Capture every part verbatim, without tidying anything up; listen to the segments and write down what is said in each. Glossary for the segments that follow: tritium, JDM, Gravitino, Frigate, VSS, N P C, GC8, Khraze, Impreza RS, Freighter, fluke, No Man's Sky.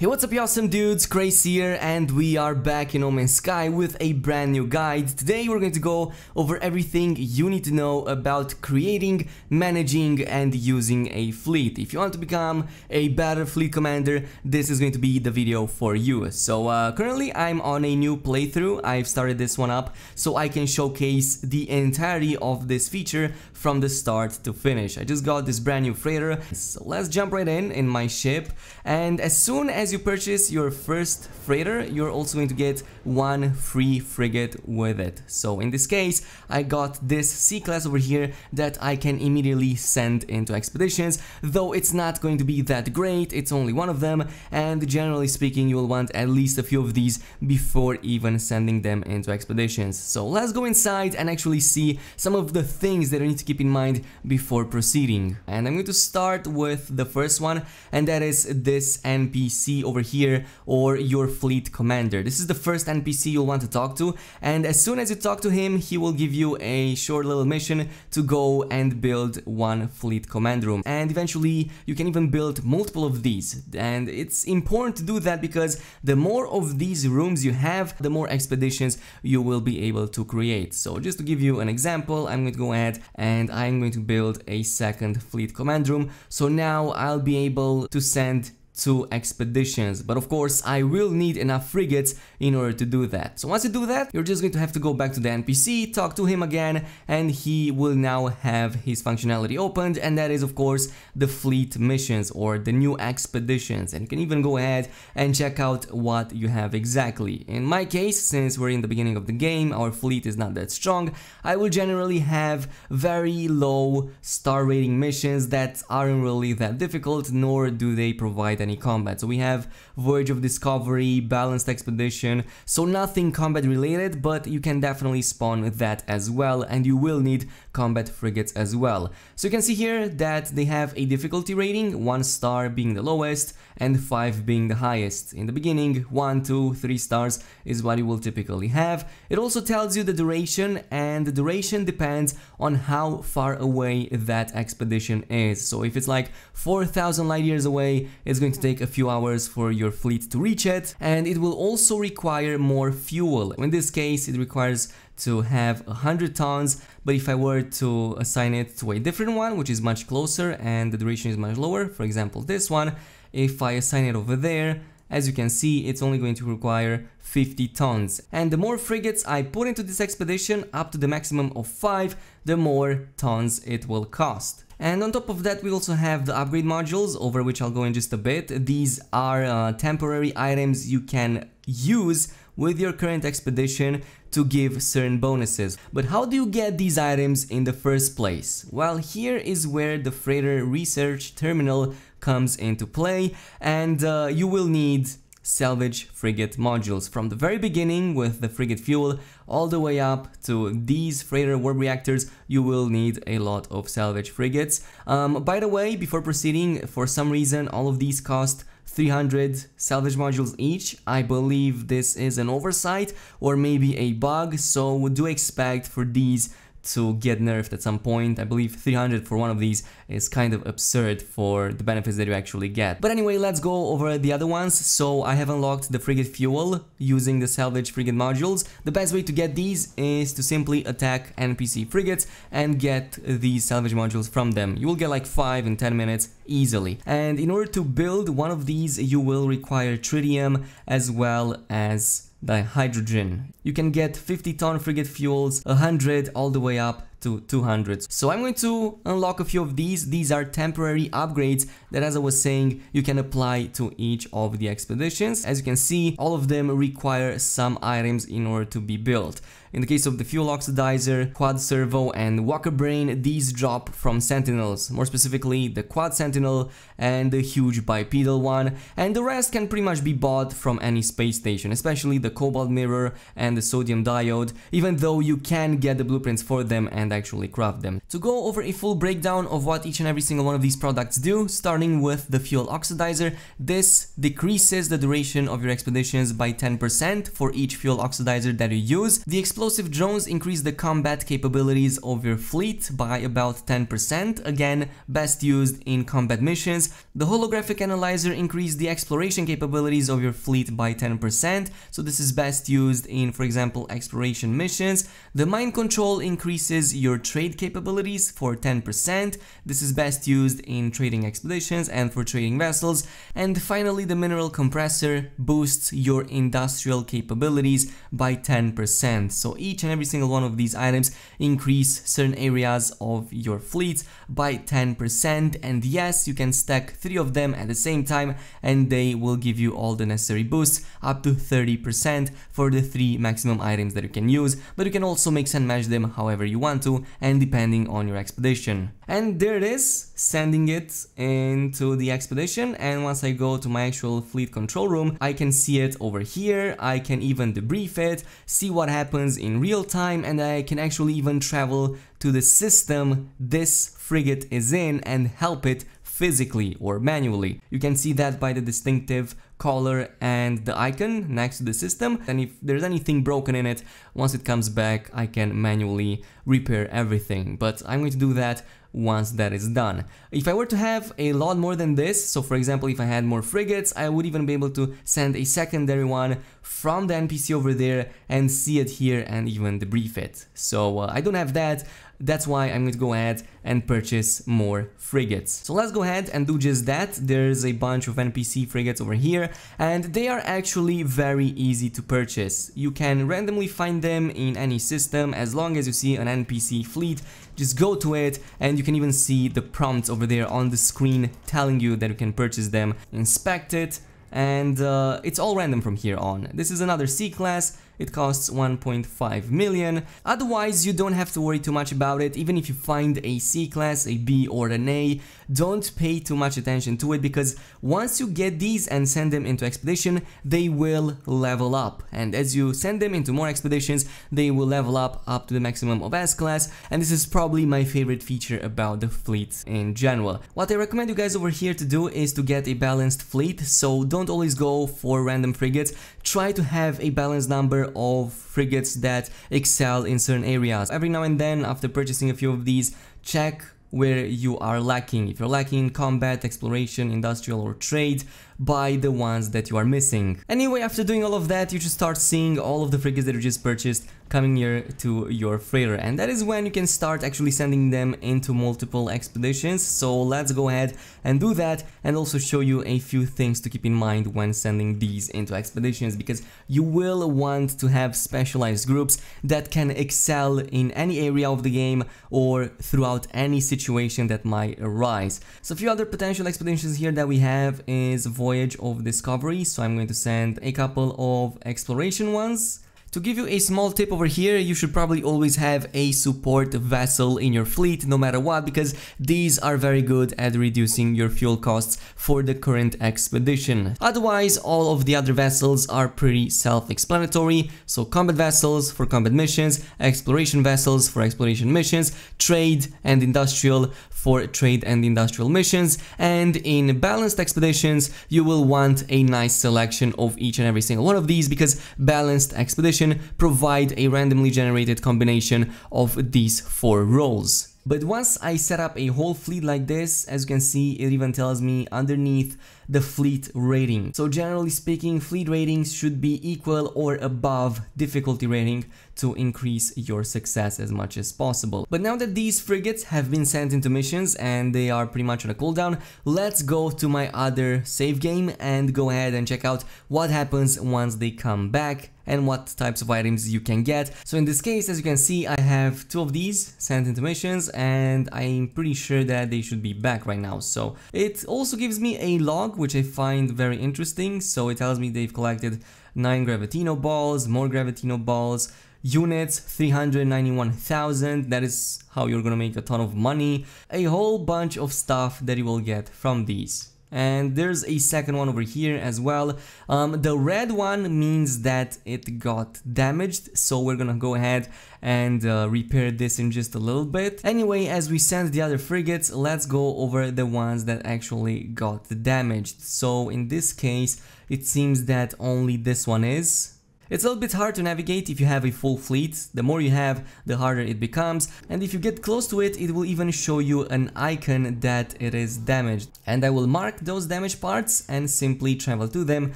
Hey, what's up, awesome dudes? Khraze here, and we are back in No Man's Sky with a brand new guide. Today we're going to go over everything you need to know about creating, managing and using a fleet. If you want to become a better fleet commander, this is going to be the video for you. So uh, currently I'm on a new playthrough. I've started this one up so I can showcase the entirety of this feature from the start to finish. I just got this brand new freighter, so let's jump right in in my ship. And as soon as As you purchase your first freighter, you're also going to get one free frigate with it. So in this case, I got this C class over here that I can immediately send into expeditions, though it's not going to be that great. It's only one of them, and generally speaking, you will want at least a few of these before even sending them into expeditions. So let's go inside and actually see some of the things that I need to keep in mind before proceeding. And I'm going to start with the first one, and that is this N P C over here, or your fleet commander. This is the first N P C you'll want to talk to, and as soon as you talk to him, he will give you a short little mission to go and build one fleet command room, and eventually you can even build multiple of these. And it's important to do that because the more of these rooms you have, the more expeditions you will be able to create. So just to give you an example, I'm going to go ahead and I'm going to build a second fleet command room, so now I'll be able to send two expeditions, but of course I will need enough frigates in order to do that. So once you do that, you're just going to have to go back to the N P C, talk to him again, and he will now have his functionality opened, and that is of course the fleet missions or the new expeditions. And you can even go ahead and check out what you have exactly. In my case, since we're in the beginning of the game, our fleet is not that strong, I will generally have very low star rating missions that aren't really that difficult, nor do they provide any combat. So we have Voyage of Discovery, Balanced Expedition, so nothing combat related, but you can definitely spawn that as well, and you will need combat frigates as well. So you can see here that they have a difficulty rating, one star being the lowest and five being the highest. In the beginning, one, two, three stars is what you will typically have. It also tells you the duration, and the duration depends on how far away that expedition is. So if it's like four thousand light years away, it's going to take a few hours for your fleet to reach it, and it will also require more fuel. In this case, it requires to have one hundred tons, but if I were to assign it to a different one, which is much closer and the duration is much lower, for example this one, if I assign it over there, as you can see, it's only going to require fifty tons. And the more frigates I put into this expedition, up to the maximum of five, the more tons it will cost. And on top of that, we also have the upgrade modules, over which I'll go in just a bit. These are uh, temporary items you can use with your current expedition to give certain bonuses. But how do you get these items in the first place? Well, here is where the freighter research terminal comes into play, and uh, you will need salvage frigate modules from the very beginning with the frigate fuel all the way up to these freighter warp reactors. You will need a lot of salvage frigates. Um, by the way, before proceeding, for some reason all of these cost three hundred salvage modules each. I believe this is an oversight or maybe a bug, so do expect for these to get nerfed at some point. I believe three hundred for one of these is kind of absurd for the benefits that you actually get. But anyway, let's go over the other ones. So I have unlocked the frigate fuel using the salvage frigate modules. The best way to get these is to simply attack N P C frigates and get these salvage modules from them. You will get like five in ten minutes easily. And in order to build one of these, you will require tritium as well as the hydrogen. You can get fifty ton frigate fuels, one hundred all the way up to two hundred. So I'm going to unlock a few of these. These are temporary upgrades that, as I was saying, you can apply to each of the expeditions. As you can see, all of them require some items in order to be built. In the case of the fuel oxidizer, quad servo and walker brain, these drop from sentinels, more specifically the quad sentinel and the huge bipedal one, and the rest can pretty much be bought from any space station, especially the cobalt mirror and the sodium diode, even though you can get the blueprints for them and actually craft them. To go over a full breakdown of what each and every single one of these products do, starting with the fuel oxidizer, this decreases the duration of your expeditions by ten percent for each fuel oxidizer that you use. The Explosive drones increase the combat capabilities of your fleet by about ten percent, again, best used in combat missions. The holographic analyzer increased the exploration capabilities of your fleet by ten percent, so this is best used in, for example, exploration missions. The mind control increases your trade capabilities for ten percent, this is best used in trading expeditions and for trading vessels. And finally, the mineral compressor boosts your industrial capabilities by ten percent. So each and every single one of these items increase certain areas of your fleet by ten percent, and yes, you can stack three of them at the same time and they will give you all the necessary boosts up to thirty percent for the three maximum items that you can use, but you can also mix and match them however you want to and depending on your expedition. And there it is, sending it into the expedition, and once I go to my actual fleet control room, I can see it over here, I can even debrief it, see what happens in real time, and I can actually even travel to the system this frigate is in and help it physically or manually. You can see that by the distinctive color and the icon next to the system, and if there's anything broken in it, once it comes back I can manually repair everything, but I'm going to do that once that is done. If I were to have a lot more than this, so for example if I had more frigates, I would even be able to send a secondary one from the N P C over there and see it here and even debrief it. So uh, I don't have that, that's why I'm going to go ahead and purchase more frigates. So let's go ahead and do just that. There's a bunch of N P C frigates over here and they are actually very easy to purchase. You can randomly find them in any system as long as you see an N P C fleet, just go to it, and you can even see the prompts over there on the screen telling you that you can purchase them. Inspect it, and uh, it's all random from here on. This is another C class. It costs one point five million. Otherwise, you don't have to worry too much about it. Even if you find a C class, a B or an A, don't pay too much attention to it, because once you get these and send them into expedition, they will level up. And as you send them into more expeditions, they will level up up to the maximum of S class. And this is probably my favorite feature about the fleet in general. What I recommend you guys over here to do is to get a balanced fleet. So don't always go for random frigates. Try to have a balanced number of frigates that excel in certain areas. Every now and then, after purchasing a few of these, check where you are lacking. If you're lacking in combat, exploration, industrial or trade, buy the ones that you are missing. Anyway, after doing all of that, you should start seeing all of the frigates that you just purchased coming here to your freighter, and that is when you can start actually sending them into multiple expeditions. So let's go ahead and do that, and also show you a few things to keep in mind when sending these into expeditions, because you will want to have specialized groups that can excel in any area of the game or throughout any situation that might arise. So a few other potential expeditions here that we have is Voyage of Discovery, so I'm going to send a couple of exploration ones. To give you a small tip over here, you should probably always have a support vessel in your fleet, no matter what, because these are very good at reducing your fuel costs for the current expedition. Otherwise, all of the other vessels are pretty self-explanatory, so combat vessels for combat missions, exploration vessels for exploration missions, trade and industrial for trade and industrial missions, and in balanced expeditions, you will want a nice selection of each and every single one of these, because balanced expeditions provide a randomly generated combination of these four roles. But once I set up a whole fleet like this, as you can see, it even tells me underneath the fleet rating. So generally speaking, fleet ratings should be equal or above difficulty rating to increase your success as much as possible. But now that these frigates have been sent into missions and they are pretty much on a cooldown, let's go to my other save game and go ahead and check out what happens once they come back and what types of items you can get. So in this case, as you can see, I have two of these sent into missions and I'm pretty sure that they should be back right now. So it also gives me a log, which I find very interesting. So it tells me they've collected nine Gravitino balls, more Gravitino balls, units, three hundred ninety-one thousand, that is how you're gonna make a ton of money, a whole bunch of stuff that you will get from these. And there's a second one over here as well. Um, the red one means that it got damaged, so we're gonna go ahead and uh, repair this in just a little bit. Anyway, as we send the other frigates, let's go over the ones that actually got damaged. So in this case, it seems that only this one is. It's a little bit hard to navigate if you have a full fleet. The more you have, the harder it becomes, and if you get close to it, it will even show you an icon that it is damaged. And I will mark those damaged parts and simply travel to them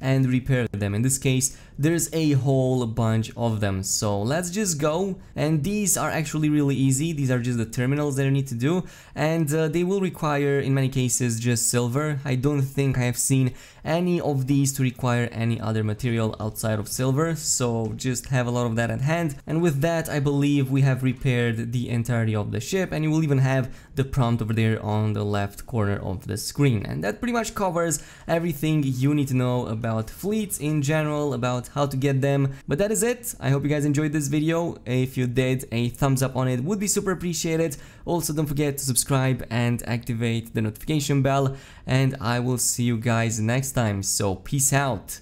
and repair them. In this case, there's a whole bunch of them, so let's just go. And these are actually really easy. These are just the terminals that you need to do, and uh, they will require, in many cases, just silver. I don't think I have seen any of these to require any other material outside of silver. So just have a lot of that at hand, and with that I believe we have repaired the entirety of the ship, and you will even have the prompt over there on the left corner of the screen. And that pretty much covers everything you need to know about fleets in general, about how to get them. But that is it. I hope you guys enjoyed this video. If you did, a thumbs up on it would be super appreciated. Also, don't forget to subscribe and activate the notification bell, and I will see you guys next time. So peace out.